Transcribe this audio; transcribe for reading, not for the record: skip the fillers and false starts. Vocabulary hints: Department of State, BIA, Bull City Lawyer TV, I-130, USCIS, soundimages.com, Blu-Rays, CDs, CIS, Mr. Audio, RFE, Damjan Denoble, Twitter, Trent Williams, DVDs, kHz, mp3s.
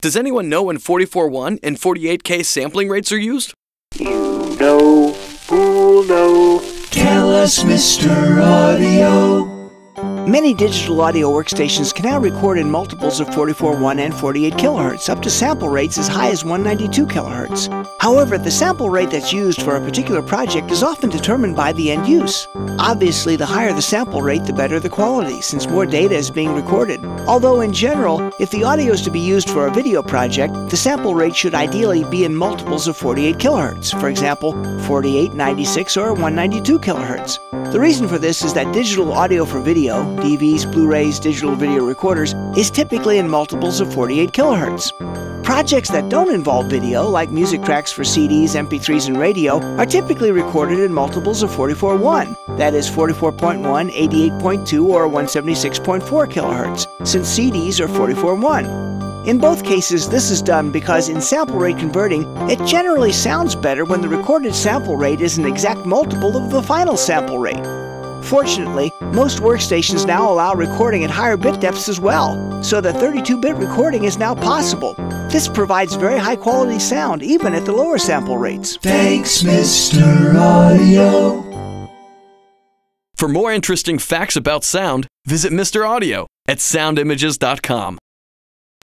Does anyone know when 44:1 and 48K sampling rates are used? You know, who know? Tell us, Mr. Audio. Many digital audio workstations can now record in multiples of 44:1 and 48 kHz, up to sample rates as high as 192 kHz. However, the sample rate that's used for a particular project is often determined by the end use. Obviously, the higher the sample rate, the better the quality, since more data is being recorded. Although, in general, if the audio is to be used for a video project, the sample rate should ideally be in multiples of 48 kHz, for example, 48, 96, or 192 kHz. The reason for this is that digital audio for video, DVDs, Blu-rays, digital video recorders, is typically in multiples of 48 kHz. Projects that don't involve video, like music tracks for CDs, mp3s, and radio, are typically recorded in multiples of 44:1, that is 44.1, 88.2, or 176.4 kHz, since CDs are 44:1. In both cases, this is done because in sample rate converting, it generally sounds better when the recorded sample rate is an exact multiple of the final sample rate. Fortunately, most workstations now allow recording at higher bit depths as well, so that 32-bit recording is now possible. This provides very high-quality sound, even at the lower sample rates. Thanks, Mr. Audio. For more interesting facts about sound, visit Mr. Audio at soundimages.com.